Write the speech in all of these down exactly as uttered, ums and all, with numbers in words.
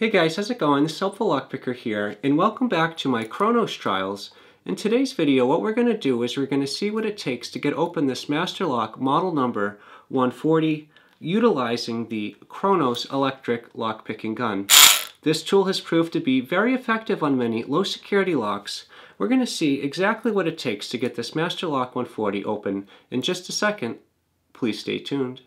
Hey guys, how's it going? This is Helpful Lockpicker here, and welcome back to my Kronos Trials. In today's video, what we're going to do is we're going to see what it takes to get open this Master Lock model number one forty utilizing the Kronos electric lockpicking gun. This tool has proved to be very effective on many low security locks. We're going to see exactly what it takes to get this Master Lock one forty open in just a second. Please stay tuned.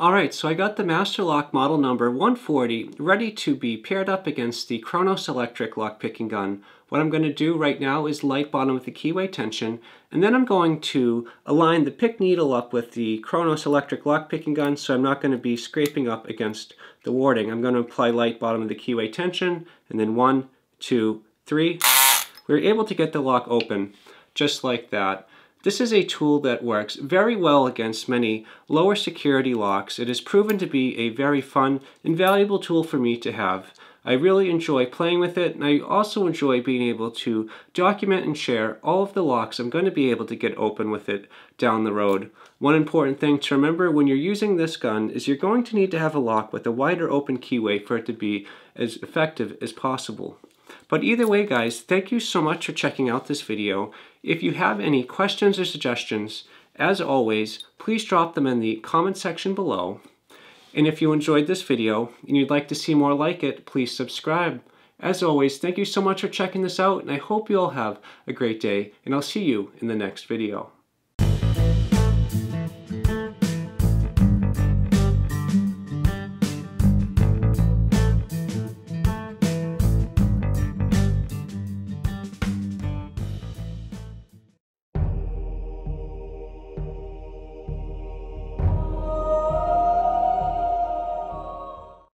Alright, so I got the Master Lock model number one forty ready to be paired up against the Kronos electric lockpicking gun. What I'm going to do right now is light bottom with the keyway tension, and then I'm going to align the pick needle up with the Kronos electric lockpicking gun, so I'm not going to be scraping up against the warding. I'm going to apply light bottom of the keyway tension, and then one, two, three. We're able to get the lock open, just like that. This is a tool that works very well against many lower security locks. It has proven to be a very fun and valuable tool for me to have. I really enjoy playing with it, and I also enjoy being able to document and share all of the locks I'm going to be able to get open with it down the road. One important thing to remember when you're using this gun is you're going to need to have a lock with a wider open keyway for it to be as effective as possible. But either way, guys, thank you so much for checking out this video. If you have any questions or suggestions, as always, please drop them in the comment section below. And if you enjoyed this video and you'd like to see more like it, please subscribe. As always, thank you so much for checking this out, and I hope you all have a great day, and I'll see you in the next video.